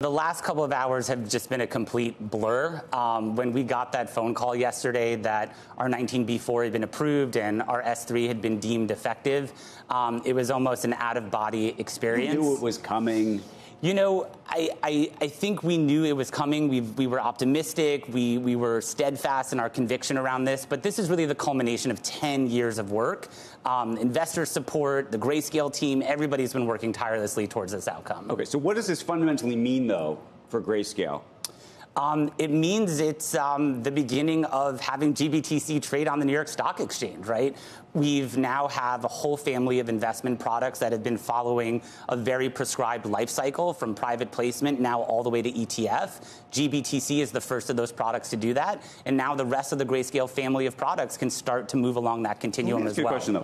The last couple of hours have just been a complete blur. When we got that phone call yesterday that our 19B4 had been approved and our S3 had been deemed effective, it was almost an out-of-body experience. You knew it was coming. You know, I think we knew it was coming. We were optimistic. We were steadfast in our conviction around this. But this is really the culmination of 10 years of work. Investor support, the Grayscale team, everybody's been working tirelessly towards this outcome. Okay, so what does this fundamentally mean, though, for Grayscale? It means it's the beginning of having GBTC trade on the New York Stock Exchange, right? We've now have a whole family of investment products that have been following a very prescribed life cycle from private placement now all the way to ETF. GBTC is the first of those products to do that. And now the rest of the Grayscale family of products can start to move along that continuum as well. Let me ask you a question, though.